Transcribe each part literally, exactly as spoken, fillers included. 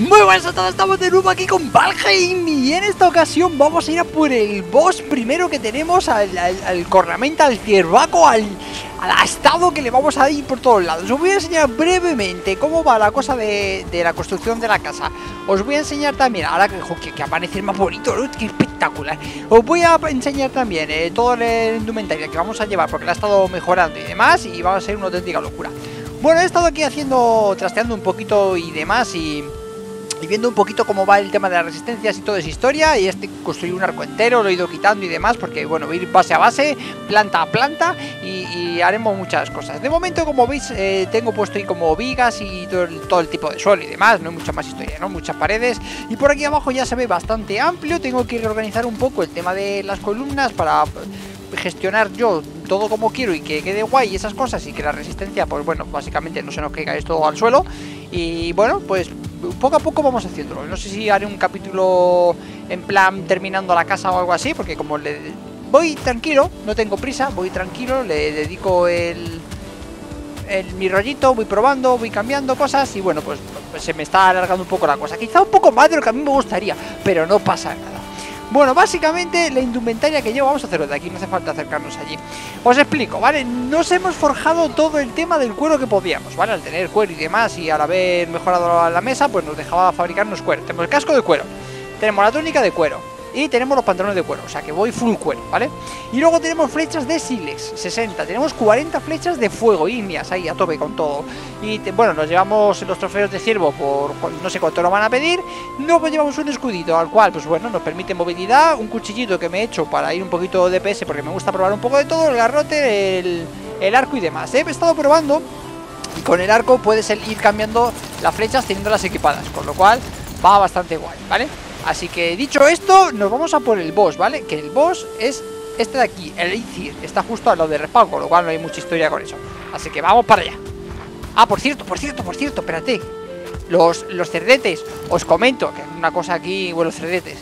Muy buenas a todos, estamos de nuevo aquí con Valheim y en esta ocasión vamos a ir a por el boss primero que tenemos, al, al, al cornamenta, al ciervaco, al, al astado que le vamos a ir por todos lados. Os voy a enseñar brevemente cómo va la cosa de, de la construcción de la casa. Os voy a enseñar también, ahora que, que, que aparece más bonito, ¿no? Que espectacular. Os voy a enseñar también eh, todo el indumentario que vamos a llevar porque la ha estado mejorando y demás y va a ser una auténtica locura. Bueno, he estado aquí haciendo, trasteando un poquito y demás y... y viendo un poquito cómo va el tema de las resistencias y toda esa historia. Y este construí un arco entero, lo he ido quitando y demás, porque bueno, voy a ir base a base, planta a planta y, y haremos muchas cosas. De momento, como veis, eh, tengo puesto ahí como vigas y todo el, todo el tipo de suelo y demás. No hay mucha más historia, ¿no? Muchas paredes. Y por aquí abajo ya se ve bastante amplio. Tengo que reorganizar un poco el tema de las columnas para gestionar yo todo como quiero y que quede guay esas cosas. Y que la resistencia, pues bueno, básicamente no se nos caiga esto al suelo. Y bueno, pues... poco a poco vamos haciéndolo. No sé si haré un capítulo en plan terminando la casa o algo así, porque como le voy tranquilo, no tengo prisa, voy tranquilo, le dedico el, el mi rollito, voy probando, voy cambiando cosas y bueno, pues, pues se me está alargando un poco la cosa. Quizá un poco más de lo que a mí me gustaría, pero no pasa nada. Bueno, básicamente la indumentaria que llevo vamos a hacerlo de aquí, no hace falta acercarnos allí. Os explico, ¿vale? Nos hemos forjado todo el tema del cuero que podíamos, ¿vale? Al tener cuero y demás y al haber mejorado la mesa, pues nos dejaba fabricarnos cuero. Tenemos el casco de cuero, tenemos la túnica de cuero y tenemos los pantalones de cuero, o sea que voy full cuero, ¿vale? Y luego tenemos flechas de sílex, sesenta, tenemos cuarenta flechas de fuego, ígneas, ahí a tope con todo. Y te, bueno, nos llevamos los trofeos de ciervo por no sé cuánto nos van a pedir. Luego llevamos un escudito, al cual, pues bueno, nos permite movilidad, un cuchillito que me he hecho para ir un poquito de D P S, porque me gusta probar un poco de todo, el garrote, el, el arco y demás. He estado probando, y con el arco puedes ir cambiando las flechas teniéndolas equipadas, con lo cual va bastante guay, ¿vale? Así que dicho esto, nos vamos a por el boss, ¿vale? Que el boss es este de aquí, el Eikthyr. Está justo al lado de respawn, con lo cual no hay mucha historia con eso. Así que vamos para allá. Ah, por cierto, por cierto, por cierto, espérate. Los, los cerdetes, os comento que una cosa aquí, bueno, los cerdetes.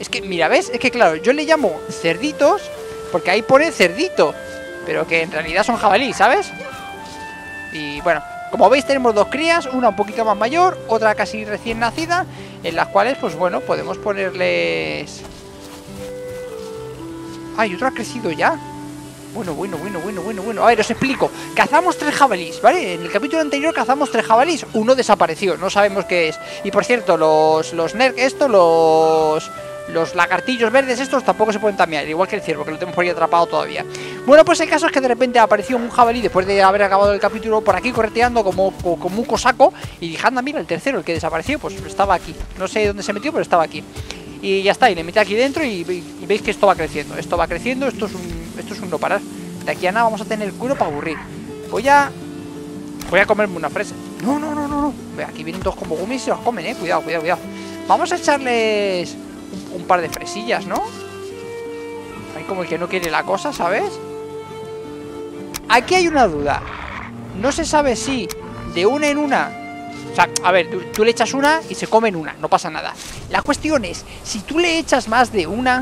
Es que, mira, ¿ves? Es que claro, yo le llamo cerditos porque ahí pone cerdito, pero que en realidad son jabalí, ¿sabes? Y bueno, como veis tenemos dos crías, una un poquito más mayor, otra casi recién nacida, en las cuales, pues bueno, podemos ponerles... ¡Ay, otro ha crecido ya! Bueno, bueno, bueno, bueno, bueno, bueno. A ver, os explico. Cazamos tres jabalís, ¿vale? En el capítulo anterior cazamos tres jabalís. Uno desapareció, no sabemos qué es. Y por cierto, los, los nerk, esto, los... los lagartillos verdes estos tampoco se pueden tamear, igual que el ciervo, que lo tenemos por ahí atrapado todavía. Bueno, pues el caso es que de repente apareció un jabalí después de haber acabado el capítulo por aquí correteando como, como un cosaco. Y dije, anda, mira, el tercero, el que desapareció, pues estaba aquí. No sé dónde se metió, pero estaba aquí. Y ya está, y le metí aquí dentro y, y, y veis que esto va creciendo. Esto va creciendo, esto es un, esto es un no parar. De aquí a nada vamos a tener culo para aburrir. Voy a... voy a comerme una fresa. No, no, no, no, no. Aquí vienen dos como gumis y se los comen, eh. Cuidado, cuidado, cuidado. Vamos a echarles... un par de fresillas, ¿no? Hay como el que no quiere la cosa, ¿sabes? Aquí hay una duda. No se sabe si de una en una... O sea, a ver, tú, tú le echas una y se comen una, no pasa nada. La cuestión es, si tú le echas más de una...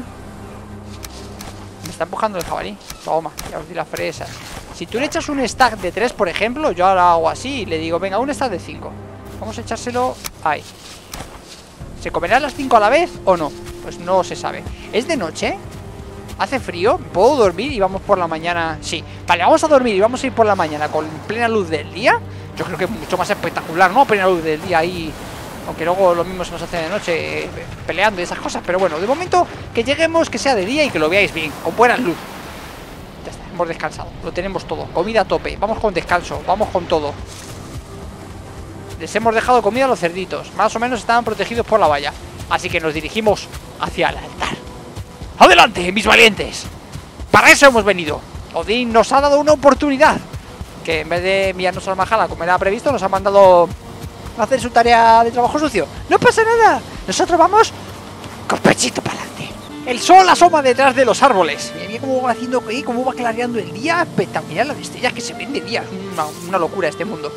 Me está empujando el jabalí. Toma, ya os di las fresas. Si tú le echas un stack de tres, por ejemplo, yo ahora hago así y le digo, venga, un stack de cinco. Vamos a echárselo ahí. ¿Se comerán las cinco a la vez o no? Pues no se sabe. ¿Es de noche? ¿Hace frío? ¿Puedo dormir y vamos por la mañana? Sí. Vale, vamos a dormir y vamos a ir por la mañana con plena luz del día. Yo creo que es mucho más espectacular, ¿no? Plena luz del día ahí. Aunque luego lo mismo se nos hace de noche peleando y esas cosas. Pero bueno, de momento que lleguemos, que sea de día y que lo veáis bien, con buena luz. Ya está, hemos descansado. Lo tenemos todo. Comida a tope. Vamos con descanso. Vamos con todo. Les hemos dejado comida a los cerditos. Más o menos estaban protegidos por la valla. Así que nos dirigimos hacia el altar. ¡Adelante, mis valientes! ¡Para eso hemos venido! Odín nos ha dado una oportunidad. Que en vez de enviarnos a la majala, como era previsto, nos ha mandado a hacer su tarea de trabajo sucio. ¡No pasa nada! Nosotros vamos con pechito para adelante. El sol asoma detrás de los árboles. Mira, mira cómo va haciendo, cómo va clareando el día. Espectacular las estrellas que se ven de día. Una, una locura este mundo.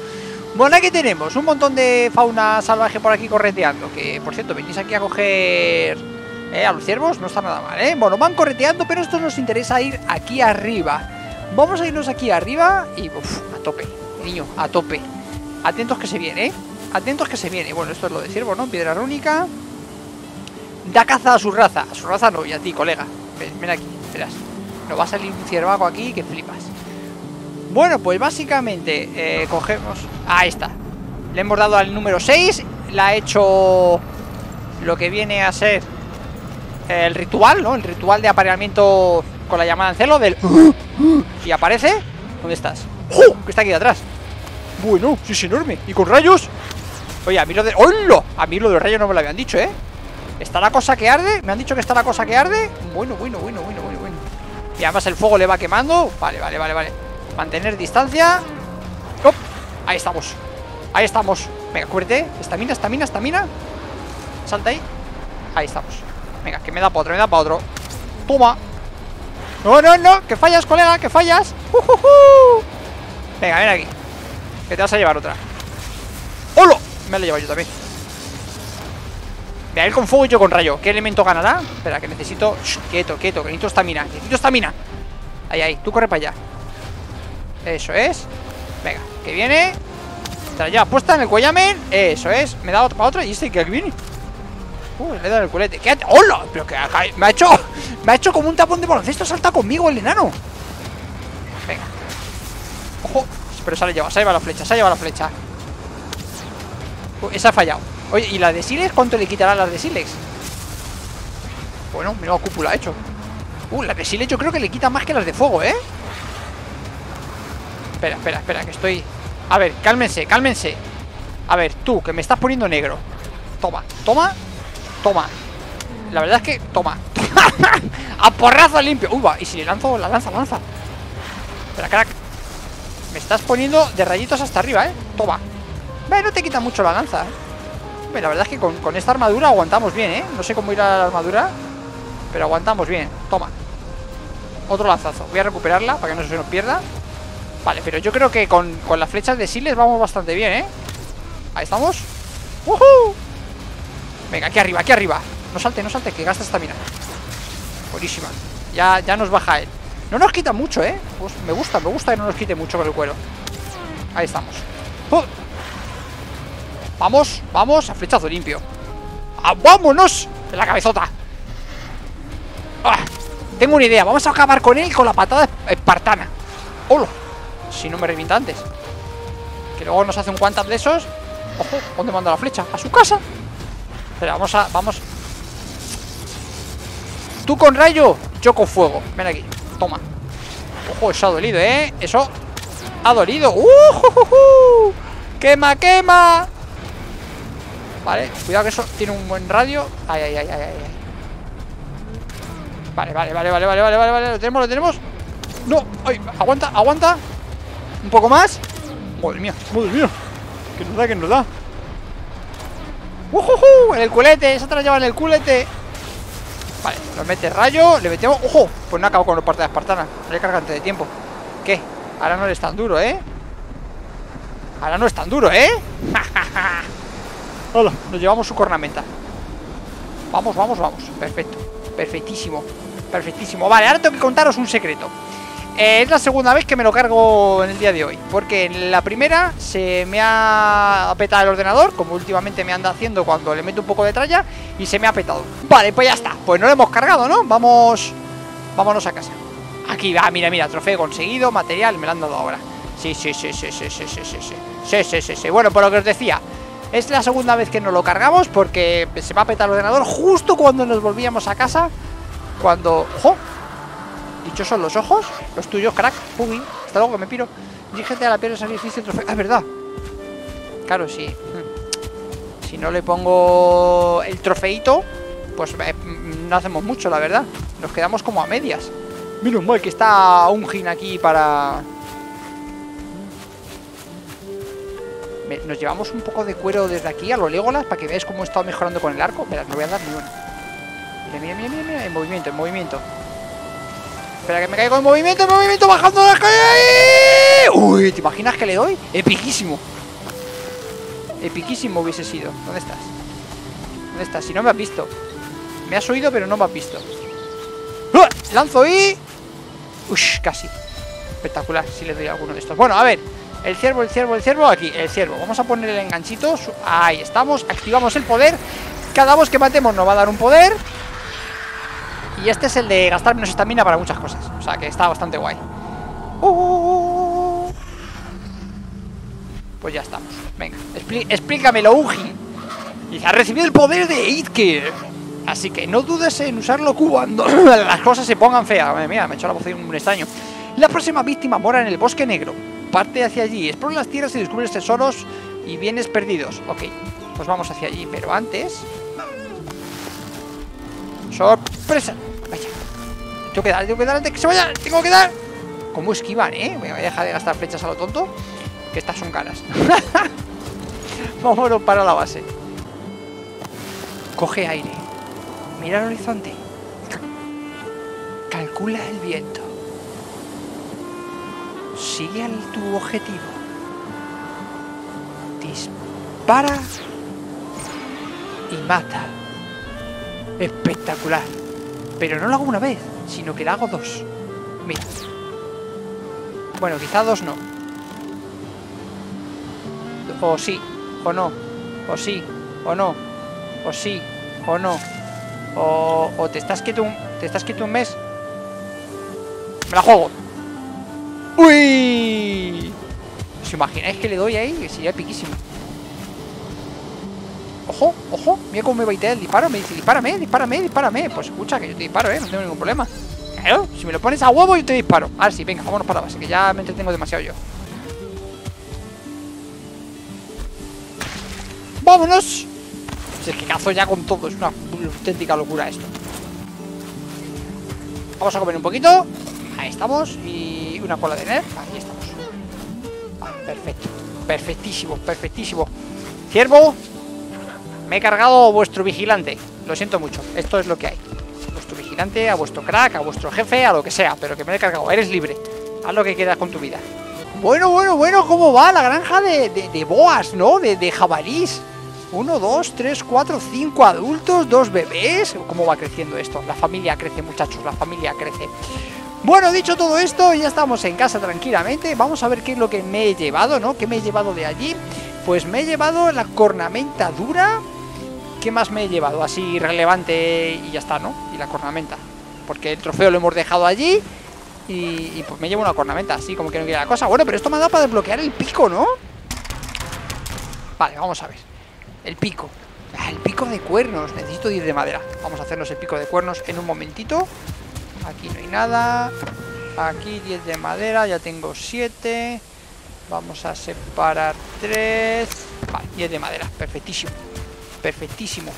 Bueno, aquí tenemos un montón de fauna salvaje por aquí correteando. Que, por cierto, venís aquí a coger eh, a los ciervos, no está nada mal, ¿eh? Bueno, van correteando, pero esto nos interesa ir aquí arriba. Vamos a irnos aquí arriba y, uff, a tope, niño, a tope. Atentos que se viene, ¿eh? Atentos que se viene. Bueno, esto es lo de ciervo, ¿no? Piedra rúnica. Da caza a su raza. A su raza no, y a ti, colega. Ven, ven aquí, verás. Nos va a salir un ciervaco aquí que flipas. Bueno, pues básicamente eh, cogemos... Ahí está. Le hemos dado al número seis. La ha hecho lo que viene a ser el ritual, ¿no? El ritual de apareamiento con la llamada en celo del... Y aparece... ¿Dónde estás? ¡Oh! Que está aquí de atrás. Bueno, sí, es enorme. ¿Y con rayos? Oye, a mí lo de... ¡Hola! A mí lo de los rayos no me lo habían dicho, ¿eh? ¿Está la cosa que arde? ¿Me han dicho que está la cosa que arde? Bueno, bueno, bueno, bueno, bueno, bueno. Y además el fuego le va quemando. Vale, vale, vale, vale. Mantener distancia. ¡Oh! Ahí estamos. Ahí estamos. Venga, cúbrete. Estamina, estamina, estamina. Salta ahí. Ahí estamos. Venga, que me da para otro, me da para otro. Toma. No, no, no. Que fallas, colega, que fallas. Uh, uh, uh. Venga, ven aquí. Que te vas a llevar otra. ¡Holo! Me la he llevado yo también. Voy a ir con fuego y yo con rayo. ¿Qué elemento ganará? Espera, que necesito... Shh, quieto, quieto, que necesito estamina. Necesito estamina. Ahí, ahí, tú corre para allá. Eso es. Venga, que viene. Está ya puesta en el cuellamen. Eso es. Me da otra para otra. Y este que aquí viene. Uh, le he dado el culete. ¡Quédate! ¡Hola! Pero que me ha hecho... Me ha hecho como un tapón de baloncesto. Salta conmigo el enano. Venga. Ojo. Pero se ha llevado, se ha llevado la flecha, se ha llevado la flecha. Uh, esa ha fallado. Oye, ¿y la de Silex? ¿Cuánto le quitará las de Silex? Bueno, menuda cúpula ha hecho. Uh, la de Silex yo creo que le quita más que las de fuego, ¿eh? Espera, espera, espera, que estoy... A ver, cálmense, cálmense. A ver, tú, que me estás poniendo negro. Toma, toma, toma. La verdad es que... Toma. A porrazo limpio. Uy, va, y si le lanzo la lanza, la lanza. Espera, crack. Me estás poniendo de rayitos hasta arriba, ¿eh? Toma. Ve, no te quita mucho la lanza, ¿eh? Ve, la verdad es que con, con esta armadura aguantamos bien, ¿eh? No sé cómo irá la armadura, pero aguantamos bien. Toma. Otro lanzazo. Voy a recuperarla para que no se nos pierda. Vale, pero yo creo que con, con las flechas de Siles vamos bastante bien, ¿eh? Ahí estamos. ¡Woohoo! Venga, aquí arriba, aquí arriba. No salte, no salte, que gasta estamina. Buenísima. Ya, ya nos baja él. No nos quita mucho, ¿eh? Pues me gusta, me gusta que no nos quite mucho con el cuero. Ahí estamos. ¡Oh! Vamos, vamos, a flechazo limpio. ¡Ah, vámonos! En la cabezota. ¡Ah! Tengo una idea, vamos a acabar con él con la patada espartana. ¡Hola! Si no me revienta antes. Que luego nos hace un cuantas de esos. ¡Ojo! ¿Dónde manda la flecha? ¡A su casa! Espera, vamos a... Vamos. Tú con rayo, yo con fuego. Ven aquí. Toma. Ojo, eso ha dolido, ¿eh? Eso ha dolido. ¡Uh! ¡Uh, uh, uh! ¡Quema, quema! Vale, cuidado que eso tiene un buen radio. Ay, ay, ay, ay, ay. Vale, vale, vale, vale, vale, vale, vale. Lo tenemos, lo tenemos. No, ay, aguanta, aguanta. Un poco más. Madre mía, madre mía. Que nos da, que nos da. ¡Uh, uh, uh! En el culete, esa te la lleva en el culete. Vale, lo mete rayo, le metemos... ¡Ojo! Pues no acabo con la parte de espartana. Le carga antes de tiempo. ¿Qué? Ahora no eres tan duro, ¿eh? Ahora no es tan duro, ¿eh? Hola, nos llevamos su cornamenta. Vamos, vamos, vamos. Perfecto. Perfectísimo. Perfectísimo. Vale, ahora tengo que contaros un secreto. Eh, es la segunda vez que me lo cargo en el día de hoy. Porque en la primera se me ha petado el ordenador, como últimamente me anda haciendo cuando le meto un poco de tralla, y se me ha petado. Vale, pues ya está. Pues no lo hemos cargado, ¿no? Vamos... Vámonos a casa. Aquí va, mira, mira, trofeo conseguido, material, me lo han dado ahora. Sí, sí, sí, sí, sí, sí, sí, sí, sí, sí, sí, sí, sí. Bueno, por lo que os decía, es la segunda vez que nos lo cargamos porque se me ha petado el ordenador justo cuando nos volvíamos a casa. Cuando... ¡Ojo! Dichos son los ojos, los tuyos, crack, puggy. Hasta luego, que me piro. Dirígete a la piedra de sacrificio, trofeo. Ah, es verdad. Claro, sí. Si no le pongo el trofeito, pues eh, no hacemos mucho, la verdad. Nos quedamos como a medias. Menos mal que está un gin aquí para... Me, nos llevamos un poco de cuero desde aquí a lo Legolas para que veáis cómo he estado mejorando con el arco. Espera, no voy a dar ni una. Mira, mira, mira, mira, mira. En movimiento, en movimiento. Espera, que me caigo en movimiento, en movimiento, bajando la calle. Uy, ¿te imaginas que le doy? Epiquísimo. Epiquísimo hubiese sido. ¿Dónde estás? ¿Dónde estás? Si no me has visto. Me has oído, pero no me has visto. ¡Ah! Lanzo y... Ush, casi. Espectacular, si le doy a alguno de estos. Bueno, a ver, El ciervo, el ciervo, el ciervo, aquí, el ciervo. Vamos a poner el enganchito, ahí estamos. Activamos el poder, cada boss que matemos nos va a dar un poder. Y este es el de gastar menos estamina para muchas cosas, o sea que está bastante guay. uh, Pues ya estamos, venga, explí explícamelo, Uji. Y ha recibido el poder de Eikthyr. Así que no dudes en usarlo cuando las cosas se pongan feas. Madre mía, me he hecho la voz de un extraño. La próxima víctima mora en el bosque negro. Parte hacia allí, explora las tierras y descubres tesoros y bienes perdidos. Ok, pues vamos hacia allí, pero antes... ¡sorpresa! Vaya. Tengo que dar, tengo que dar antes que se vaya. Tengo que dar. ¿Cómo esquivan, eh? Me voy a dejar de gastar flechas a lo tonto, que estas son caras. Vámonos para la base. Coge aire. Mira el horizonte. Calcula el viento. Sigue al tu objetivo. Dispara y mata. Espectacular. Pero no lo hago una vez, sino que lo hago dos. Mira. Bueno, quizá dos no. O sí, o no. O sí, o no. O sí, o no. O, o te estás quieto un, te estás quieto un mes. Me la juego. ¡Uy! ¿Os imagináis que le doy ahí? Que sería piquísimo. ¡Ojo! ¡Ojo! Mira cómo me baitea el disparo. Me dice, dispárame, dispárame, dispárame. Pues escucha, que yo te disparo, ¿eh? No tengo ningún problema. Claro, si me lo pones a huevo, yo te disparo. Ahora sí, venga, vámonos para la base, que ya me entretengo demasiado yo. ¡Vámonos! Pues es que cazo ya con todo. Es una auténtica locura esto. Vamos a comer un poquito. Ahí estamos. Y... una cola de nerf, ahí estamos. Ah, perfecto, perfectísimo, perfectísimo. Ciervo, me he cargado vuestro vigilante. Lo siento mucho, esto es lo que hay. Vuestro vigilante, a vuestro crack, a vuestro jefe, a lo que sea, pero que me lo he cargado. Eres libre, haz lo que quieras con tu vida. Bueno, bueno, bueno, ¿cómo va la granja de, de, de boas, no? De, de jabalís. Uno, dos, tres, cuatro, cinco adultos, dos bebés. ¿Cómo va creciendo esto? La familia crece, muchachos, la familia crece. Bueno, dicho todo esto, ya estamos en casa tranquilamente. Vamos a ver qué es lo que me he llevado, ¿no? ¿Qué me he llevado de allí? Pues me he llevado la cornamenta dura. ¿Qué más me he llevado? Así relevante y ya está, ¿no? Y la cornamenta, porque el trofeo lo hemos dejado allí. Y, y pues me llevo una cornamenta, así como que no quiera la cosa. Bueno, pero esto me ha dado para desbloquear el pico, ¿no? Vale, vamos a ver. El pico. Ah, el pico de cuernos. Necesito ir de madera. Vamos a hacernos el pico de cuernos en un momentito. Aquí no hay nada. Aquí diez de madera, ya tengo siete. Vamos a separar tres. Vale, diez de madera, perfectísimo. Perfectísimo.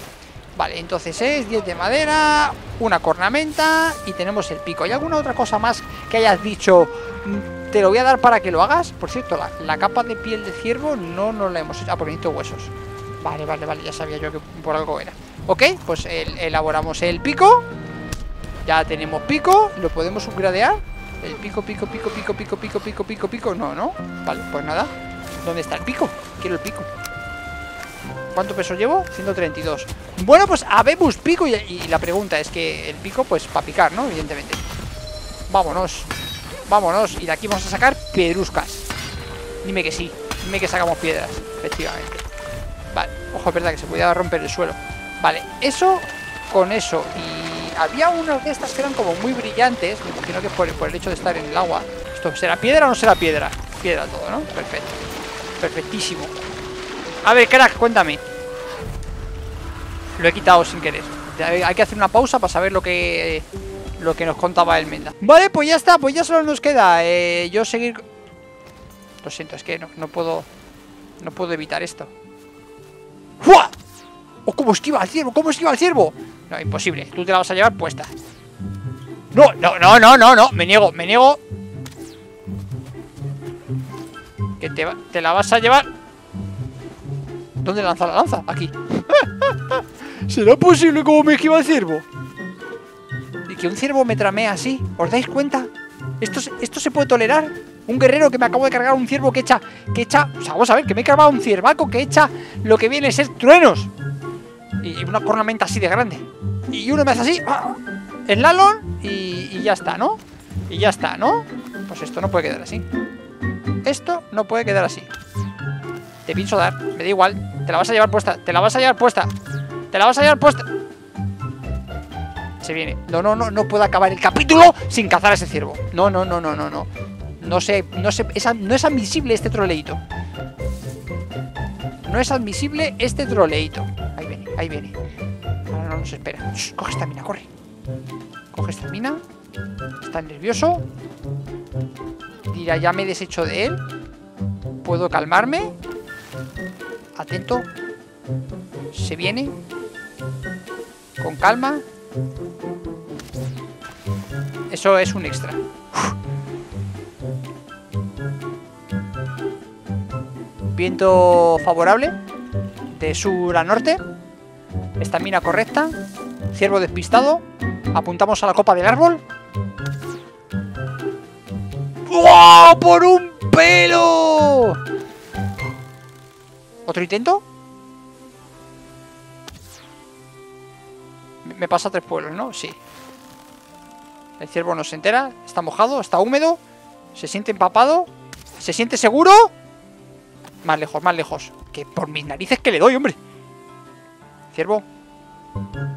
Vale, entonces es diez de madera, una cornamenta y tenemos el pico. ¿Hay alguna otra cosa más que hayas dicho? Te lo voy a dar para que lo hagas. Por cierto, la, la capa de piel de ciervo no nos la hemos hecho. Ah, porque necesito huesos. Vale, vale, vale, ya sabía yo que por algo era. Ok, pues el, elaboramos el pico. Ya tenemos pico, lo podemos upgradear. El pico, pico, pico, pico, pico, pico, pico, pico, pico. No, no. Vale, pues nada. ¿Dónde está el pico? Quiero el pico. ¿Cuánto peso llevo? ciento treinta y dos. Bueno, pues habemos pico y, y la pregunta es que el pico, pues, para picar, ¿no? Evidentemente. Vámonos. Vámonos. Y de aquí vamos a sacar piedruscas. Dime que sí. Dime que sacamos piedras. Efectivamente. Vale. Ojo, es verdad que se podía romper el suelo. Vale. Eso con eso y... había unas de estas que eran como muy brillantes. Me imagino que por, por el hecho de estar en el agua. ¿Esto será piedra o no será piedra? Piedra todo, ¿no? Perfecto. Perfectísimo. A ver, crack, cuéntame. Lo he quitado sin querer. Hay que hacer una pausa para saber lo que Lo que nos contaba el Menda. Vale, pues ya está, pues ya solo nos queda eh, yo seguir. Lo siento, es que no, no puedo No puedo evitar esto. ¡Fua! ¡Oh, cómo esquiva al ciervo! ¿Cómo esquiva al ciervo? No, imposible, tú te la vas a llevar puesta. No, no, no, no, no, no. Me niego, me niego. Que te, te la vas a llevar. ¿Dónde lanza la lanza? Aquí. ¿Será posible como me esquiva el ciervo? Y que un ciervo me tramea así. ¿Os dais cuenta? ¿Esto, esto se puede tolerar? Un guerrero que me acabo de cargar, un ciervo que echa Que echa, o sea, vamos a ver, que me he cargado un ciervaco que echa lo que viene a ser truenos y una cornamenta así de grande. Y uno me hace así, el lalón y, y ya está, ¿no? Y ya está, ¿no? Pues esto no puede quedar así. Esto no puede quedar así. Te pincho dar, me da igual. Te la vas a llevar puesta, te la vas a llevar puesta. Te la vas a llevar puesta. Se viene. No, no, no, no puedo acabar el capítulo sin cazar a ese ciervo. No, no, no, no, no, no. No sé, no sé, es, no es admisible este troleito. No es admisible este troleito. Ahí viene, ahí viene. Ahora no nos espera. Shh, coge esta mina, corre. Coge esta mina. Está nervioso. Dirá, ya me he deshecho de él. ¿Puedo calmarme? Atento. Se viene. Con calma. Eso es un extra. Viento favorable. De sur a norte. Estamina correcta. Ciervo despistado. Apuntamos a la copa del árbol. ¡Wow! ¡Por un pelo! ¿Otro intento? Me pasa tres pueblos, ¿no? Sí. El ciervo no se entera. Está mojado, está húmedo. Se siente empapado. ¿Se siente seguro? Más lejos, más lejos. Que por mis narices que le doy, hombre. Ciervo.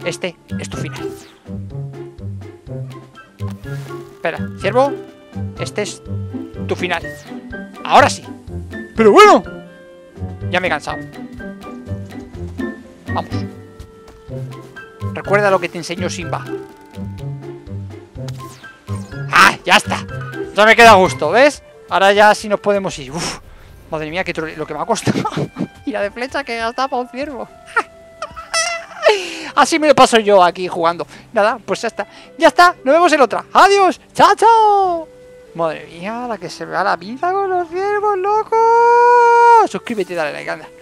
Este es tu final. Espera, ciervo. Este es tu final. Ahora sí. Pero bueno. Ya me he cansado. Vamos. Recuerda lo que te enseñó Simba. ¡Ah! ¡Ya está! Ya me queda a gusto, ¿ves? Ahora ya sí nos podemos ir. Uf, madre mía, qué trole... lo que me ha costado. Y la de flecha que gastaba para un ciervo. Así me lo paso yo aquí jugando. Nada, pues ya está. Ya está, nos vemos en otra. ¡Adiós! ¡Chao, chao! Madre mía, la que se me va la vida con los ciervos, loco. Suscríbete y dale like, anda.